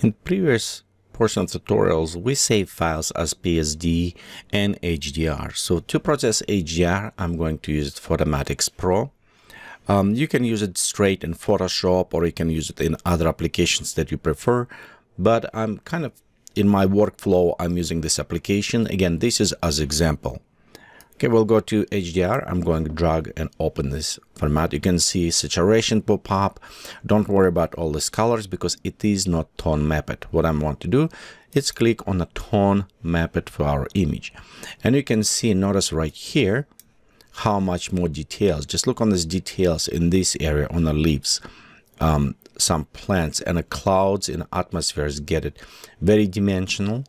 In previous portion of tutorials, we save files as PSD and HDR. So to process HDR, I'm going to use Photomatix Pro. You can use it straight in Photoshop, or you can use it in other applications that you prefer. But I'm kind of, in my workflow, I'm using this application. Again, this is as example. Okay, we'll go to HDR. I'm going to drag and open this format. You can see saturation pop up. Don't worry about all these colors because it is not tone mapped. What I want to do is click on a tone mapped for our image. And you can see, notice right here, how much more details. Just look on these details in this area on the leaves. Some plants and the clouds in atmospheres, get it very dimensional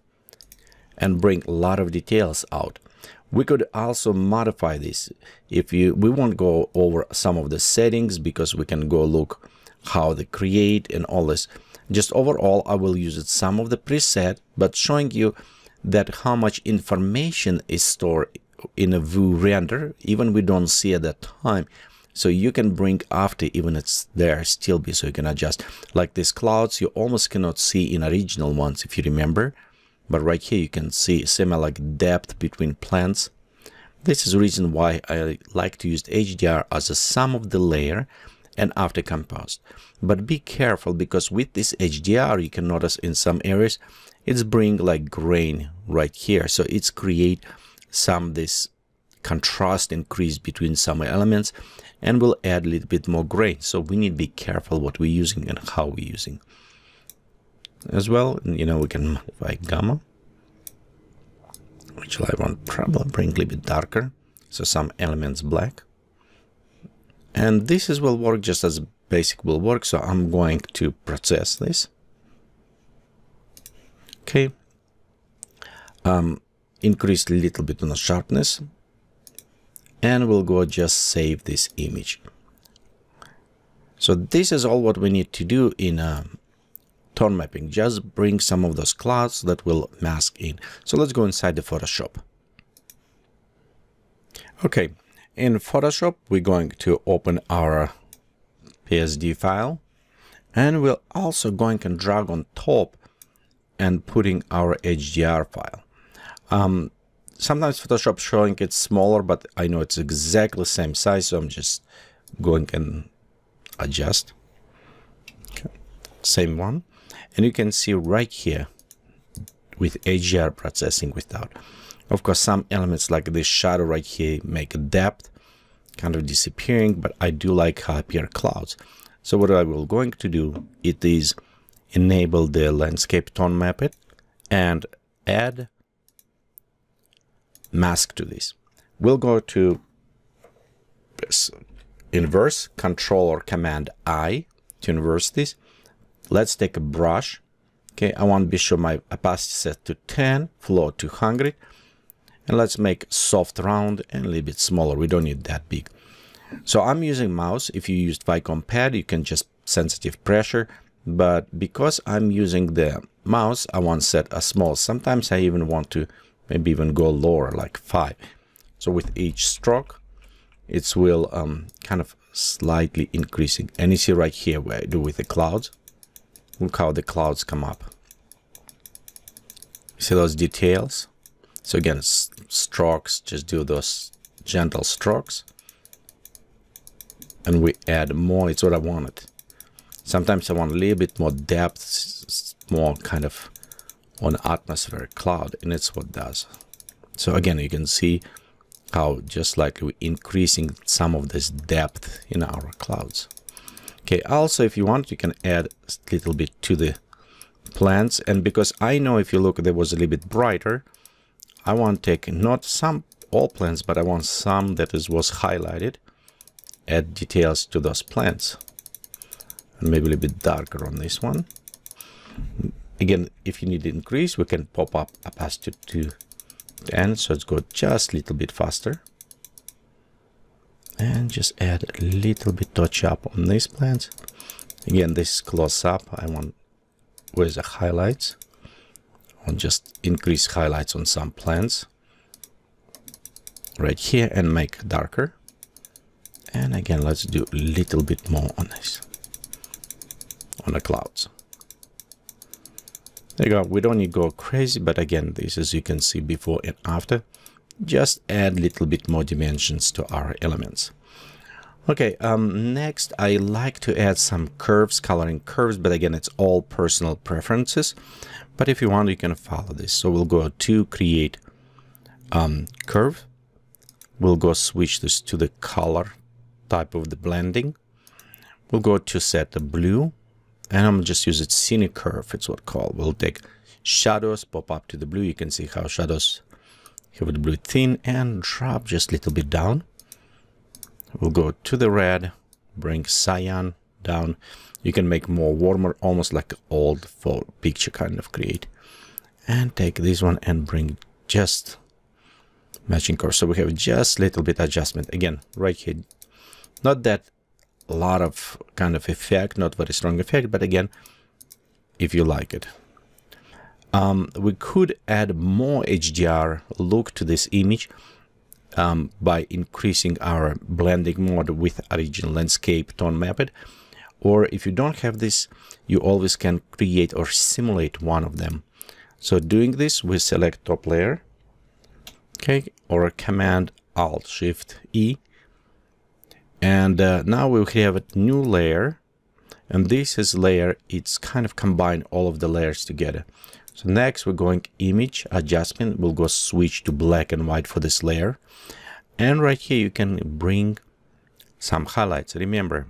and bring a lot of details out. We could also modify this if we won't go over some of the settings because we can go look how they create and all this. Just overall, I will use it some of the preset, but showing you that how much information is stored in a Vue render, even we don't see at that time. So you can bring after, even it's there still be, so you can adjust. Like these clouds, you almost cannot see in original ones, if you remember. But right here you can see similar like depth between plants. This is the reason why I like to use HDR as a sum of the layer and after composed. But be careful because with this HDR, you can notice in some areas, it's bring like grain right here. So it's create some this contrast increase between some elements and we'll add a little bit more gray. So we need to be careful what we're using and how we're using. As well, you know, we can modify gamma, which I want probably bring a little bit darker. So some elements black. And this is will work just as basic will work. So I'm going to process this. Okay. Increase a little bit on the sharpness. And we'll go just save this image. So this is all what we need to do in tone mapping. Just bring some of those clouds that will mask in. So let's go inside the Photoshop. Okay, in Photoshop, we're going to open our PSD file. And we're also going and drag on top and putting our HDR file. Sometimes Photoshop showing it's smaller, but I know it's exactly the same size, so I'm just going and adjust. Okay. Same one. And you can see right here with HDR processing without. Of course, some elements like this shadow right here make a depth, kind of disappearing, but I do like how appear clouds. So what I will going to do, it is enable the landscape tone map it and add mask to this. We'll go to inverse, Control or Command I to inverse this. Let's take a brush. Okay, I want to be sure my opacity set to 10, flow to 100, and let's make soft round and a little bit smaller. We don't need that big. So I'm using mouse. If you used Vicom pad, you can just sensitive pressure, but because I'm using the mouse, I want to set a small. Sometimes I even want to maybe even go lower, like 5. So with each stroke, it will kind of slightly increasing. And you see right here where I do with the clouds. Look how the clouds come up. See those details? So again, strokes, just do those gentle strokes. And we add more, it's what I wanted. Sometimes I want a little bit more depth, more kind of on atmospheric cloud, and it's what does. So again, you can see how just like we're increasing some of this depth in our clouds. Okay, also if you want, you can add a little bit to the plants, and because I know if you look, there was a little bit brighter, I want to take not some all plants, but I want some that was highlighted, add details to those plants, and maybe a little bit darker on this one. Again, if you need to increase, we can pop up opacity to 10, so it's go just a little bit faster. And just add a little bit touch up on these plants. Again, this is close up. I want where's the highlights. I'll just increase highlights on some plants right here and make darker. And again, let's do a little bit more on this, on the clouds. There you go. We don't need to go crazy, but again, this as you can see before and after. Just add a little bit more dimensions to our elements. Okay, next I like to add some curves, coloring curves, but again, it's all personal preferences. But if you want, you can follow this. So we'll go to create curve. We'll go switch this to the color type of the blending. We'll go to set the blue, and I'm just use it scenic curve. It's what called. We'll take shadows, pop up to the blue. You can see how shadows have the blue thin and drop just a little bit down. We'll go to the red, bring cyan down. You can make more warmer, almost like old photo picture kind of create. And take this one and bring just matching curve. So we have just a little bit adjustment. Again, right here, not that a lot of kind of effect, not very strong effect, but again, if you like it. We could add more HDR look to this image. By increasing our blending mode with original landscape tone mapped, or if you don't have this, you always can create or simulate one of them. So doing this, we select top layer, okay, or Command Alt Shift E, and now we have a new layer, and this is layer. It's kind of combine all of the layers together. So next we're going image adjustment. We'll go switch to black and white for this layer. And right here you can bring some highlights. Remember,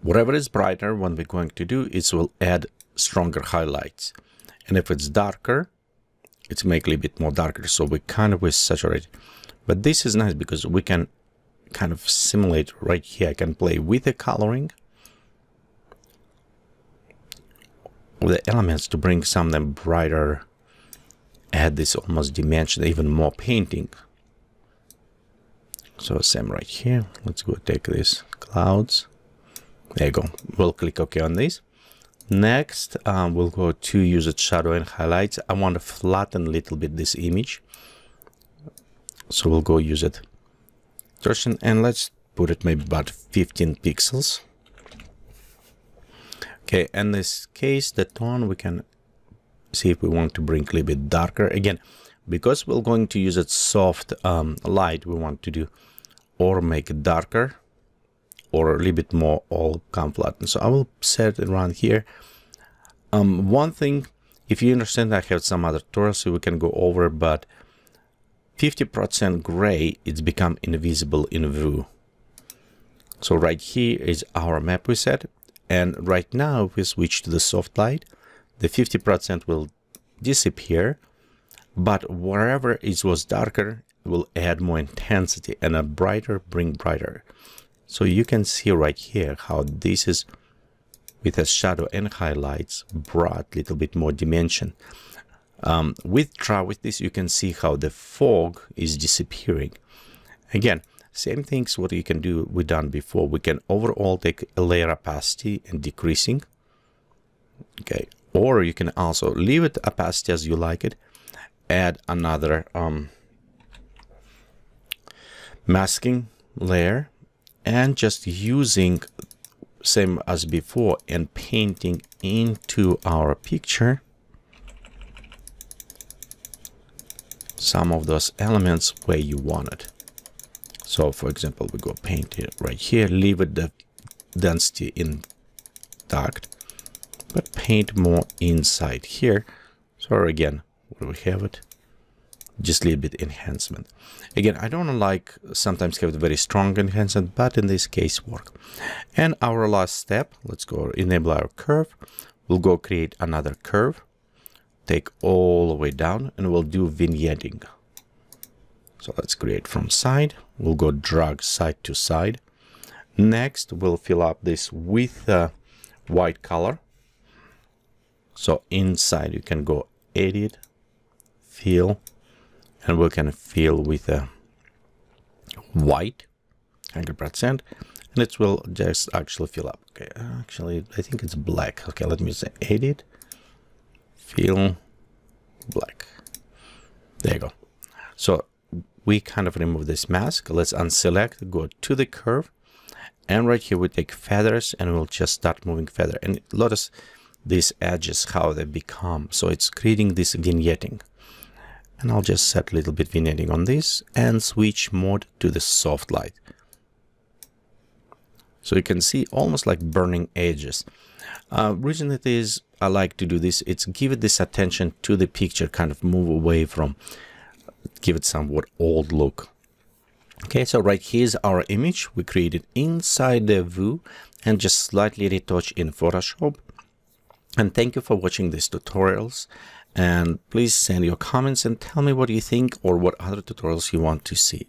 whatever is brighter, what we're going to do is we'll add stronger highlights. And if it's darker, it's make a little bit more darker. So we kind of will saturate. But this is nice because we can kind of simulate right here. I can play with the coloring, the elements to bring some of them brighter, add this almost dimension, even more painting. So same right here. Let's go take this clouds. There you go. We'll click OK on this. Next, we'll go to use a shadow and highlights. I want to flatten a little bit this image. So we'll go use it. And let's put it maybe about 15 pixels. Okay, in this case, the tone, we can see if we want to bring a little bit darker. Again, because we're going to use a soft light, we want to do or make it darker or a little bit more all come flat. And so I will set it around here. One thing, if you understand, I have some other tutorials so we can go over, but 50% gray, it's become invisible in Vue. So right here is our map we set. And right now, if we switch to the soft light, the 50% will disappear, but wherever it was darker, it will add more intensity and a brighter bring brighter. So you can see right here how this is with a shadow and highlights brought a little bit more dimension. With this, you can see how the fog is disappearing. Again, same things what you can do we done before. We can overall take a layer opacity and decreasing. Okay, or you can also leave it opacity as you like it. Add another masking layer and just using same as before and painting into our picture some of those elements where you want it. So, for example, we go paint it right here, leave it the density intact, but paint more inside here. So, again, where we have it, just a little bit enhancement. Again, I don't like sometimes have very strong enhancement, but in this case, work. And our last step, let's go enable our curve. We'll go create another curve, take all the way down, and we'll do vignetting. So let's create from side. We'll go drag side to side. Next, we'll fill up this with white color. So inside, you can go edit, fill, and we can fill with a white, 100%, and it will just actually fill up. Okay, actually, I think it's black. Okay, let me say edit, fill, black. There you go. So we kind of remove this mask. Let's unselect, go to the curve, and right here we take feathers and we'll just start moving feather. And notice these edges, how they become. So it's creating this vignetting. And I'll just set a little bit vignetting on this and switch mode to the soft light. So you can see almost like burning edges. Reason it is, I like to do this, it's give it this attention to the picture, kind of move away from, give it somewhat old look. Okay, so right here is our image we created inside the Vue and just slightly retouch in Photoshop. And thank you for watching these tutorials. And please send your comments and tell me what you think or what other tutorials you want to see.